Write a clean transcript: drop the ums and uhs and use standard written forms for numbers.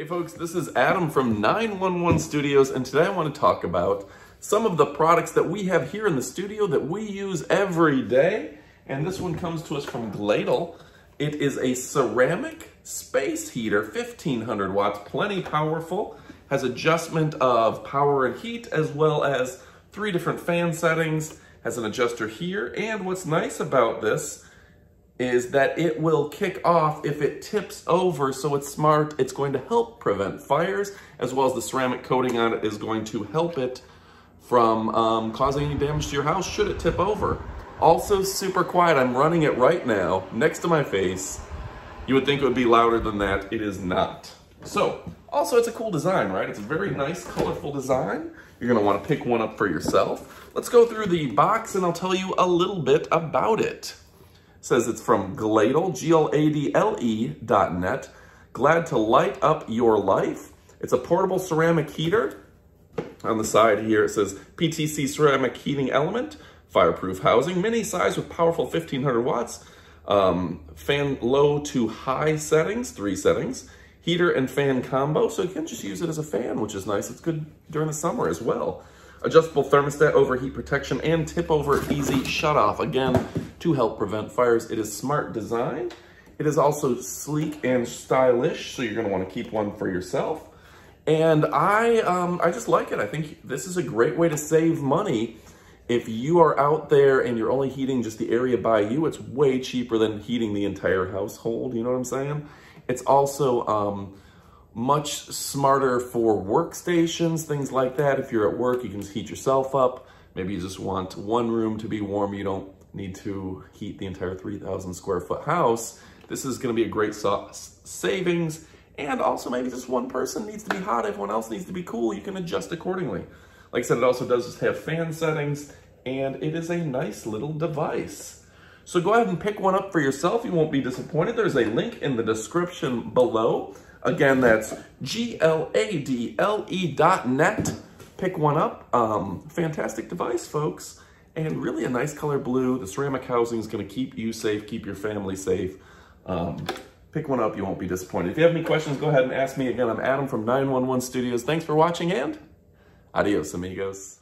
Hey folks, this is Adam from 911 Studios, and today I want to talk about some of the products that we have here in the studio that we use every day. And this one comes to us from Gladle. It is a ceramic space heater, 1500 watts, plenty powerful, has adjustment of power and heat, as well as three different fan settings, has an adjuster here. And what's nice about this is that it will kick off if it tips over, so it's smart. It's going to help prevent fires, as well as the ceramic coating on it is going to help it from causing any damage to your house should it tip over. Also super quiet. I'm running it right now next to my face. You would think it would be louder than that. It is not. So also it's a cool design, right? It's a very nice, colorful design. You're gonna wanna pick one up for yourself. Let's go through the box and I'll tell you a little bit about it. Says it's from Gladle, GLADLE.net. Glad to light up your life. It's a portable ceramic heater. On the side here, it says PTC ceramic heating element, fireproof housing, mini size with powerful 1500 watts, fan low to high settings, three settings, heater and fan combo. So you can just use it as a fan, which is nice. It's good during the summer as well. Adjustable thermostat, overheat protection, and tip over easy shut off. Again, to help prevent fires. It is smart design. It is also sleek and stylish, so you're gonna wanna keep one for yourself. And I just like it. I think this is a great way to save money. If you are out there and you're only heating just the area by you, it's way cheaper than heating the entire household, you know what I'm saying? It's also much smarter for workstations, things like that. If you're at work, you can just heat yourself up. Maybe you just want one room to be warm. You don't need to heat the entire 3,000 square foot house. This is gonna be a great savings. And also maybe just one person needs to be hot, everyone else needs to be cool. You can adjust accordingly. Like I said, it also does just have fan settings, and it is a nice little device. So go ahead and pick one up for yourself. You won't be disappointed. There's a link in the description below. Again, that's GLADLE.net. Pick one up. Fantastic device, folks. And really a nice color blue. The ceramic housing is going to keep you safe, keep your family safe. Pick one up. You won't be disappointed. If you have any questions, go ahead and ask me. Again, I'm Adam from 911 Studios. Thanks for watching, and adios, amigos.